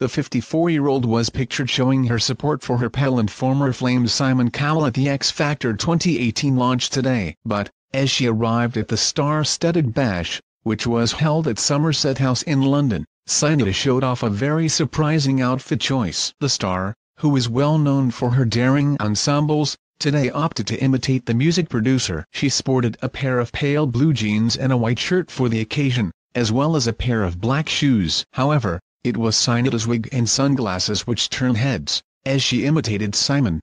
the 54-year-old was pictured showing her support for her pal and former flame Simon Cowell at the X Factor 2018 launch today. But, as she arrived at the star-studded bash, which was held at Somerset House in London, Sinitta showed off a very surprising outfit choice. The star, who is well known for her daring ensembles, today opted to imitate the music producer. She sported a pair of pale blue jeans and a white shirt for the occasion, as well as a pair of black shoes. However, it was Sinitta's wig and sunglasses which turned heads, as she imitated Simon.